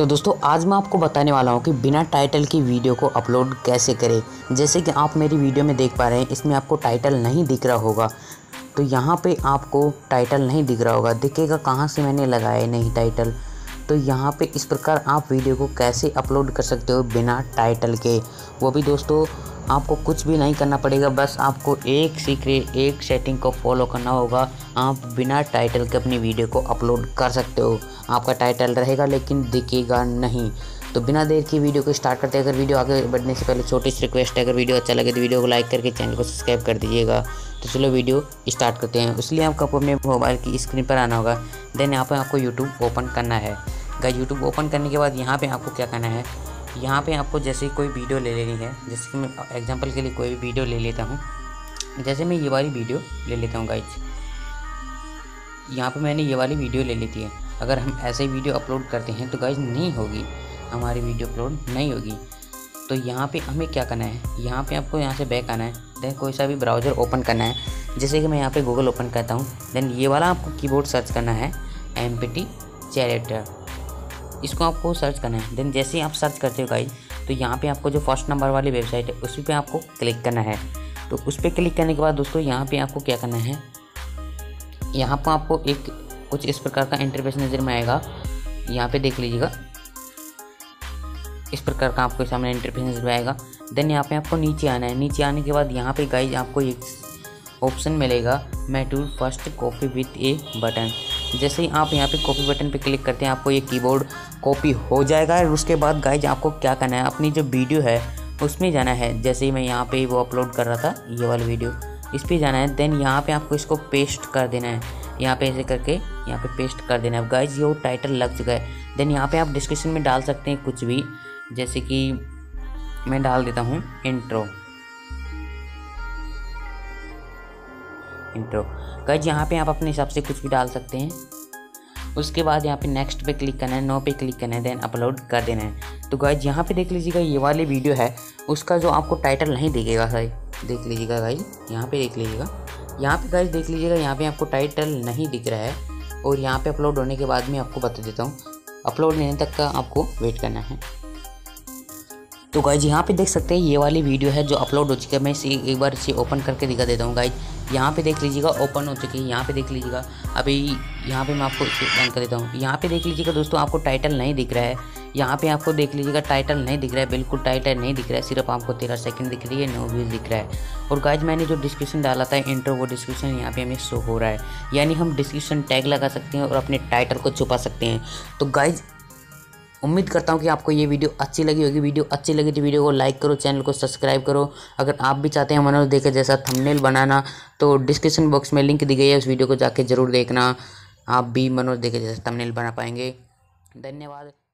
तो दोस्तों आज मैं आपको बताने वाला हूँ कि बिना टाइटल की वीडियो को अपलोड कैसे करें। जैसे कि आप मेरी वीडियो में देख पा रहे हैं, इसमें आपको टाइटल नहीं दिख रहा होगा, तो यहाँ पे आपको टाइटल नहीं दिख रहा होगा, दिखेगा कहाँ से मैंने लगाया नहीं टाइटल। तो यहाँ पे इस प्रकार आप वीडियो को कैसे अपलोड कर सकते हो बिना टाइटल के, वो भी दोस्तों आपको कुछ भी नहीं करना पड़ेगा, बस आपको एक सेटिंग को फॉलो करना होगा। आप बिना टाइटल के अपनी वीडियो को अपलोड कर सकते हो, आपका टाइटल रहेगा लेकिन दिखेगा नहीं। तो बिना देर की वीडियो को स्टार्ट करते हैं। अगर वीडियो आगे बढ़ने से पहले छोटी सी रिक्वेस्ट है, अगर वीडियो अच्छा लगे तो वीडियो को लाइक करके चैनल को सब्सक्राइब कर दीजिएगा। तो चलो वीडियो स्टार्ट करते हैं। उसके लिए आपको अपने मोबाइल की स्क्रीन पर आना होगा, देन यहाँ पर आपको यूट्यूब ओपन करना है। गाइस यूट्यूब ओपन करने के बाद यहाँ पर आपको क्या करना है, यहाँ पे आपको जैसे कोई वीडियो ले लेनी है। जैसे कि मैं एग्जांपल के लिए कोई भी वीडियो ले लेता हूँ, जैसे मैं ये वाली वीडियो ले लेता हूँ। गाइज यहाँ पे मैंने ये वाली वीडियो ले लेती है। अगर हम ऐसे वीडियो अपलोड करते हैं तो गाइज नहीं होगी, हमारी वीडियो अपलोड नहीं होगी। तो यहाँ पे हमें क्या करना है, यहाँ पे आपको यहाँ से बैक आना है, देन कोई सा भी ब्राउज़र ओपन करना है। जैसे कि मैं यहाँ पर गूगल ओपन करता हूँ, देन ये वाला आपको कीबोर्ड सर्च करना है, MPT Generator, इसको आपको सर्च करना है। देन जैसे ही आप सर्च करते हो गाइज, तो यहाँ पे आपको जो फर्स्ट नंबर वाली वेबसाइट है उसी पे आपको क्लिक करना है। तो उस पर क्लिक करने के बाद दोस्तों यहाँ पे आपको क्या करना है, यहाँ पर आपको एक कुछ इस प्रकार का इंटरफेस नज़र में आएगा। यहाँ पे देख लीजिएगा, इस प्रकार का आपके सामने इंटरफेस नज़र में आएगा। देन यहाँ पर आपको नीचे आना है। नीचे आने के बाद यहाँ पर गाइज आपको एक ऑप्शन मिलेगा, मैटूर first copy with a button. जैसे ही आप यहाँ पे कॉपी बटन पे क्लिक करते हैं, आपको ये कीबोर्ड कॉपी हो जाएगा। और उसके बाद गाइज आपको क्या करना है, अपनी जो वीडियो है उसमें जाना है। जैसे ही मैं यहाँ पे वो अपलोड कर रहा था, ये वाली वीडियो, इस पे जाना है। देन यहाँ पे आपको इसको पेस्ट कर देना है, यहाँ पे ऐसे करके यहाँ पे पेस्ट कर देना है। गाइज ये टाइटल लग चुका है। देन यहाँ पर आप डिस्क्रिप्शन में डाल सकते हैं कुछ भी, जैसे कि मैं डाल देता हूँ इंट्रो। गाइज यहाँ पे आप अपने हिसाब से कुछ भी डाल सकते हैं। उसके बाद यहाँ पे नेक्स्ट पे क्लिक करना है, नो पे क्लिक करना है, देन अपलोड कर देना है। तो गाइज यहाँ पे देख लीजिएगा, ये वाली वीडियो है उसका जो आपको टाइटल नहीं दिखेगा। गाइज देख लीजिएगा, गाइज यहाँ पे देख लीजिएगा, यहाँ पे गाइज देख लीजिएगा, यहाँ पे आपको टाइटल नहीं दिख रहा है। और यहाँ पे अपलोड होने के बाद मैं आपको बता देता हूँ, अपलोड होने तक का आपको वेट करना है। तो गाइज यहाँ पे देख सकते हैं, ये वाली वीडियो है जो अपलोड हो चुकी है। मैं इसे एक बार इसे ओपन करके दिखा देता हूँ। गाइज यहाँ पे देख लीजिएगा, ओपन हो चुकी है। यहाँ पे देख लीजिएगा, अभी यहाँ पे मैं आपको इसे बंद कर देता हूँ। यहाँ पे देख लीजिएगा दोस्तों, आपको टाइटल नहीं दिख रहा है। यहाँ पे आपको देख लीजिएगा, टाइटल नहीं दिख रहा है, बिल्कुल टाइटल नहीं दिख रहा है, सिर्फ आपको 13 सेकंड दिख रही है, 9 व्यूज़ दिख रहा है। और गाइज मैंने जो डिस्क्रिप्शन डाला था इंट्रो, वो डिस्क्रिप्शन यहाँ पे हमें शो हो रहा है, यानी हम डिस्क्रिप्शन टैग लगा सकते हैं और अपने टाइटल को छुपा सकते हैं। तो गाइज उम्मीद करता हूँ कि आपको ये वीडियो अच्छी लगी होगी। वीडियो अच्छी लगी तो वीडियो को लाइक करो, चैनल को सब्सक्राइब करो। अगर आप भी चाहते हैं मनोज दे के जैसा थंबनेल बनाना, तो डिस्क्रिप्शन बॉक्स में लिंक दी गई है, उस वीडियो को जाके ज़रूर देखना। आप भी मनोज दे के जैसा थंबनेल बना पाएंगे। धन्यवाद।